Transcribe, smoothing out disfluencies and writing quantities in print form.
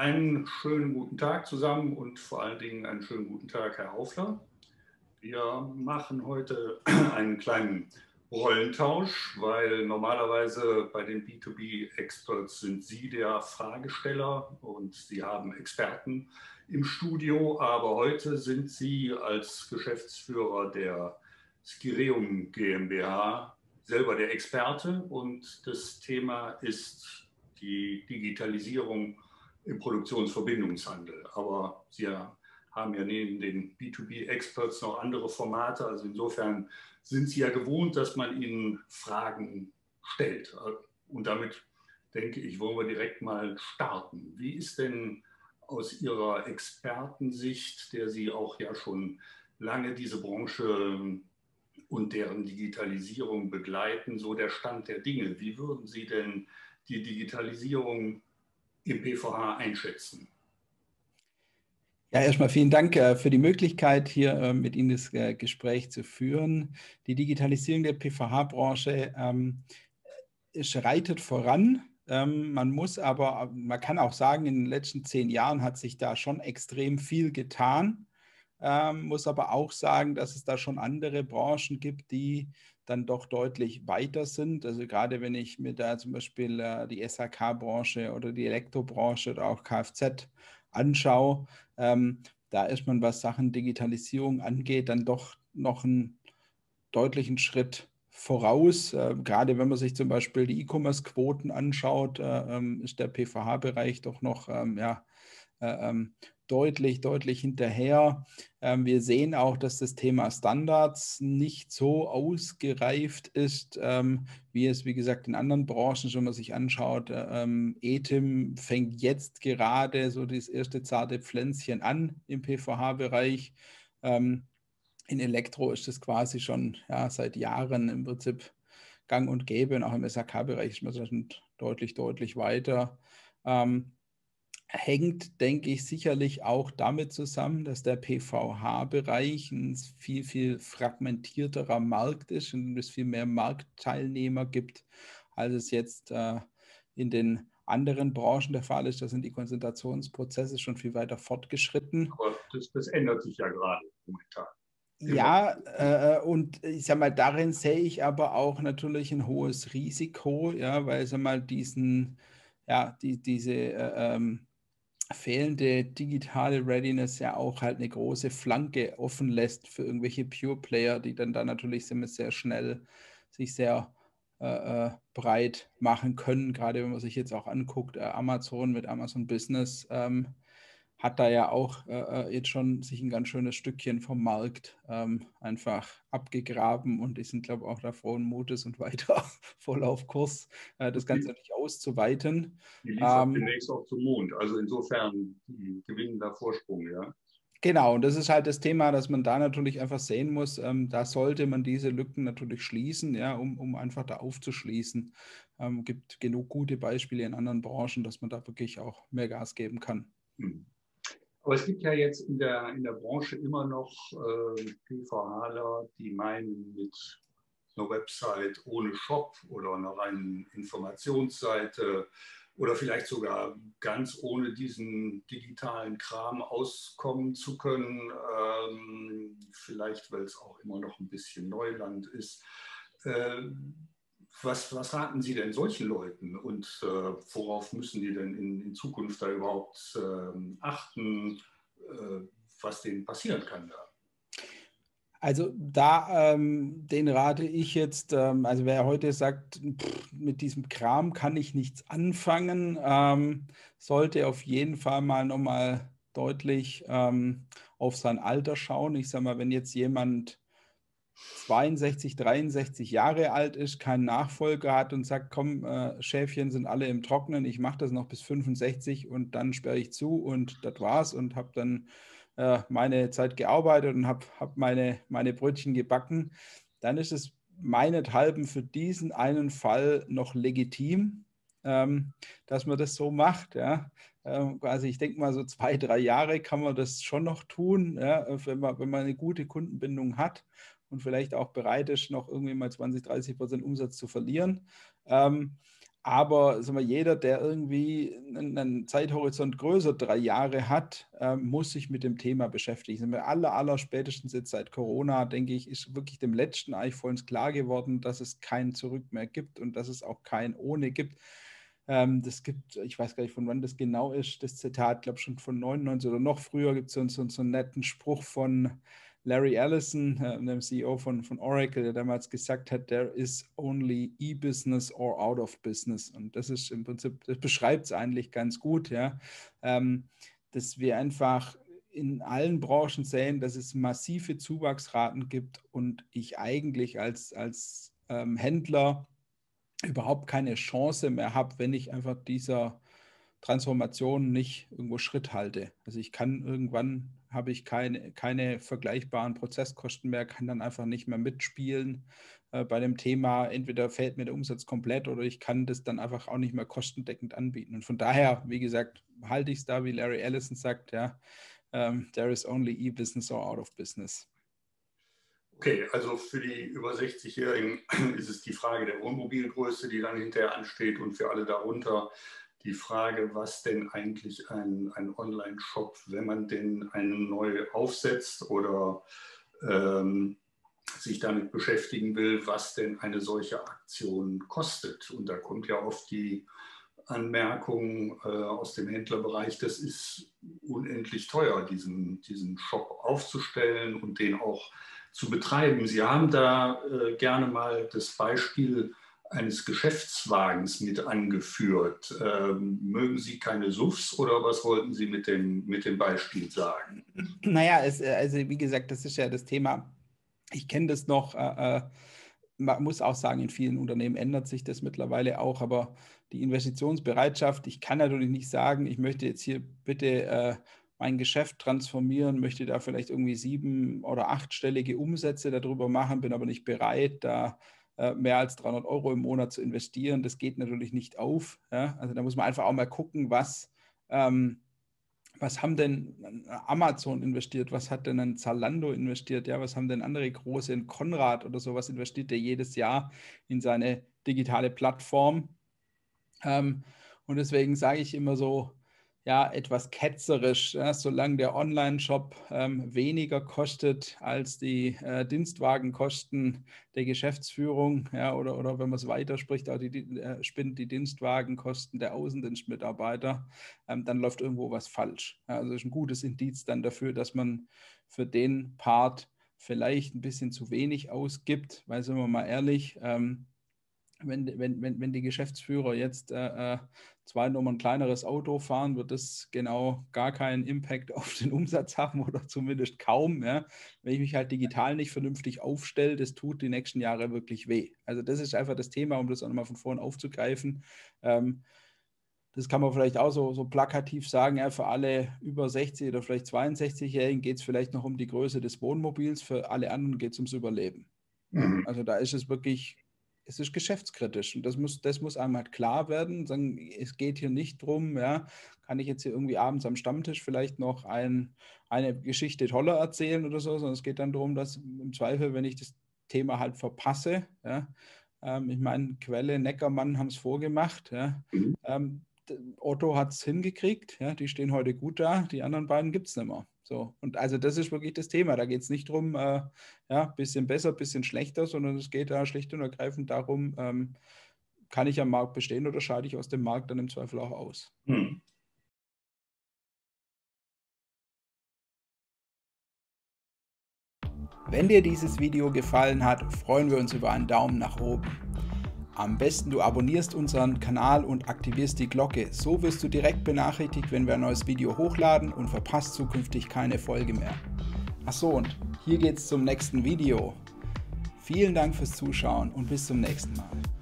Einen schönen guten Tag zusammen und vor allen Dingen einen schönen guten Tag, Herr Haufler. Wir machen heute einen kleinen Rollentausch, weil normalerweise bei den B2B-Experts sind Sie der Fragesteller und Sie haben Experten im Studio, aber heute sind Sie als Geschäftsführer der Scireum GmbH selber der Experte und das Thema ist die Digitalisierung im Produktionsverbindungshandel. Aber Sie haben ja neben den B2B-Experts noch andere Formate. Also insofern sind Sie ja gewohnt, dass man Ihnen Fragen stellt. Und damit, denke ich, wollen wir direkt mal starten. Wie ist denn aus Ihrer Expertensicht, der Sie auch ja schon lange diese Branche und deren Digitalisierung begleiten, so der Stand der Dinge? Wie würden Sie denn die Digitalisierung im PVH einschätzen? Ja, erstmal vielen Dank für die Möglichkeit, hier mit Ihnen das Gespräch zu führen. Die Digitalisierung der PVH-Branche schreitet voran. Man kann auch sagen, in den letzten 10 Jahren hat sich da schon extrem viel getan. Muss aber auch sagen, dass es da schon andere Branchen gibt, die dann doch deutlich weiter sind. Also gerade wenn ich mir da zum Beispiel die SHK-Branche oder die Elektrobranche oder auch Kfz anschaue, da ist man, was Sachen Digitalisierung angeht, dann doch noch einen deutlichen Schritt voraus. Gerade wenn man sich zum Beispiel die E-Commerce-Quoten anschaut, ist der PVH-Bereich doch noch deutlich hinterher. Wir sehen auch, dass das Thema Standards nicht so ausgereift ist, wie es, wie gesagt, in anderen Branchen, wenn man sich anschaut. ETIM fängt jetzt gerade so das erste zarte Pflänzchen an im PVH-Bereich. In Elektro ist das quasi schon seit Jahren im Prinzip gang und gäbe. Und auch im SAK-Bereich ist man schon deutlich weiter. Hängt, denke ich, sicherlich auch damit zusammen, dass der PVH-Bereich ein viel fragmentierterer Markt ist und es viel mehr Marktteilnehmer gibt, als es jetzt in den anderen Branchen der Fall ist. Da sind die Konzentrationsprozesse schon viel weiter fortgeschritten. Aber das ändert sich ja gerade momentan. Ja, und ich sag mal, darin sehe ich aber auch natürlich ein hohes Risiko, ja, weil ich sag mal, diese fehlende digitale Readiness ja auch halt eine große Flanke offen lässt für irgendwelche Pure-Player, die dann da natürlich sehr schnell sich sehr breit machen können. Gerade wenn man sich jetzt auch anguckt, Amazon mit Amazon Business hat da ja auch jetzt schon sich ein ganz schönes Stückchen vom Markt einfach abgegraben und die sind, glaube ich, auch da frohen Mutes und weiter voll auf Kurs, das Ganze nicht auszuweiten. Die liefern demnächst auch zum Mond, also insofern gewinnen da Vorsprung, ja. Genau, und das ist halt das Thema, dass man da natürlich einfach sehen muss, da sollte man diese Lücken natürlich schließen, ja, um einfach da aufzuschließen. Es gibt genug gute Beispiele in anderen Branchen, dass man da wirklich auch mehr Gas geben kann. Mhm. Aber es gibt ja jetzt in der Branche immer noch PVHler, die meinen, mit einer Website ohne Shop oder einer reinen Informationsseite oder vielleicht sogar ganz ohne diesen digitalen Kram auskommen zu können, vielleicht weil es auch immer noch ein bisschen Neuland ist. Was raten Sie denn solchen Leuten und worauf müssen die denn in Zukunft da überhaupt achten, was denen passieren kann da? Also da, den rate ich jetzt, also wer heute sagt, mit diesem Kram kann ich nichts anfangen, sollte auf jeden Fall mal nochmal deutlich auf sein Alter schauen. Ich sage mal, wenn jetzt jemand 62, 63 Jahre alt ist, keinen Nachfolger hat und sagt, komm, Schäfchen sind alle im Trocknen, ich mache das noch bis 65 und dann sperre ich zu und das war's und habe dann meine Zeit gearbeitet und habe meine Brötchen gebacken, dann ist es meinethalben für diesen einen Fall noch legitim, dass man das so macht, ja. Also ich denke mal, so 2, 3 Jahre kann man das schon noch tun, ja, wenn man eine gute Kundenbindung hat und vielleicht auch bereit ist, noch irgendwie mal 20, 30% Umsatz zu verlieren. Aber sagen wir, jeder, der irgendwie einen Zeithorizont größer 3 Jahre hat, muss sich mit dem Thema beschäftigen. Sind wir aller spätestens jetzt seit Corona, denke ich, ist wirklich dem Letzten eigentlich voll uns klar geworden, dass es kein Zurück mehr gibt und dass es auch kein Ohne gibt. Das gibt, ich weiß gar nicht, von wann das genau ist, das Zitat, glaube schon von 99 oder noch früher, gibt es so einen netten Spruch von Larry Ellison, dem CEO von Oracle, der damals gesagt hat, there is only e-Business or out of business. Und das ist im Prinzip, das beschreibt es eigentlich ganz gut, ja, dass wir einfach in allen Branchen sehen, dass es massive Zuwachsraten gibt und ich eigentlich als Händler überhaupt keine Chance mehr habe, wenn ich einfach dieser Transformation nicht irgendwo Schritt halte. Also ich kann irgendwann, habe ich keine vergleichbaren Prozesskosten mehr, kann dann einfach nicht mehr mitspielen bei dem Thema. Entweder fällt mir der Umsatz komplett oder ich kann das dann einfach auch nicht mehr kostendeckend anbieten. Und von daher, wie gesagt, halte ich es da, wie Larry Ellison sagt, ja, there is only e-Business or out of business. Okay, also für die über 60-Jährigen ist es die Frage der Wohnmobilgröße, die dann hinterher ansteht, und für alle darunter die Frage, was denn eigentlich ein Online-Shop, wenn man denn einen neu aufsetzt oder sich damit beschäftigen will, was denn eine solche Aktion kostet. Und da kommt ja oft die Anmerkung aus dem Händlerbereich, das ist unendlich teuer, diesen Shop aufzustellen und den auch zu betreiben. Sie haben da gerne mal das Beispiel eines Geschäftswagens mit angeführt. Mögen Sie keine SUVs oder was wollten Sie mit dem Beispiel sagen? Naja, also wie gesagt, das ist ja das Thema, ich kenne das noch, man muss auch sagen, in vielen Unternehmen ändert sich das mittlerweile auch, aber die Investitionsbereitschaft, ich kann natürlich nicht sagen, ich möchte jetzt hier bitte mein Geschäft transformieren, möchte da vielleicht irgendwie 7- oder 8-stellige Umsätze darüber machen, bin aber nicht bereit, da mehr als 300 Euro im Monat zu investieren. Das geht natürlich nicht auf. Ja? Also da muss man einfach auch mal gucken, was haben denn Amazon investiert, was hat denn ein Zalando investiert, ja? Was haben denn andere große, ein Conrad oder sowas investiert, der jedes Jahr in seine digitale Plattform. Und deswegen sage ich immer so, ja, etwas ketzerisch, ja, solange der Online-Shop weniger kostet als die Dienstwagenkosten der Geschäftsführung, ja, oder wenn man es weiterspricht, auch die Dienstwagenkosten der Außendienstmitarbeiter, dann läuft irgendwo was falsch. Ja, also ist ein gutes Indiz dann dafür, dass man für den Part vielleicht ein bisschen zu wenig ausgibt, weil, sind wir mal ehrlich, wenn die Geschäftsführer jetzt 2 Nummern kleineres Auto fahren, wird das genau gar keinen Impact auf den Umsatz haben oder zumindest kaum. Ja. Wenn ich mich halt digital nicht vernünftig aufstelle, das tut die nächsten Jahre wirklich weh. Also das ist einfach das Thema, um das auch nochmal von vorn aufzugreifen. Das kann man vielleicht auch so plakativ sagen, ja, für alle über 60 oder vielleicht 62-Jährigen geht es vielleicht noch um die Größe des Wohnmobils, für alle anderen geht es ums Überleben. Mhm. Also da ist es wirklich... Es ist geschäftskritisch und das muss einem halt klar werden. Sagen, es geht hier nicht drum, ja, kann ich jetzt hier irgendwie abends am Stammtisch vielleicht noch eine Geschichte toller erzählen oder so, sondern es geht dann darum, dass im Zweifel, wenn ich das Thema halt verpasse, ja, ich meine, Quelle, Neckermann haben es vorgemacht, ja, Otto hat es hingekriegt, ja, die stehen heute gut da, die anderen beiden gibt es nicht mehr. So, und also das ist wirklich das Thema. Da geht es nicht darum, ja, bisschen besser, bisschen schlechter, sondern es geht da schlicht und ergreifend darum, kann ich am Markt bestehen oder scheide ich aus dem Markt dann im Zweifel auch aus. Hm. Wenn dir dieses Video gefallen hat, freuen wir uns über einen Daumen nach oben. Am besten du abonnierst unseren Kanal und aktivierst die Glocke. So wirst du direkt benachrichtigt, wenn wir ein neues Video hochladen, und verpasst zukünftig keine Folge mehr. Achso, und hier geht's zum nächsten Video. Vielen Dank fürs Zuschauen und bis zum nächsten Mal.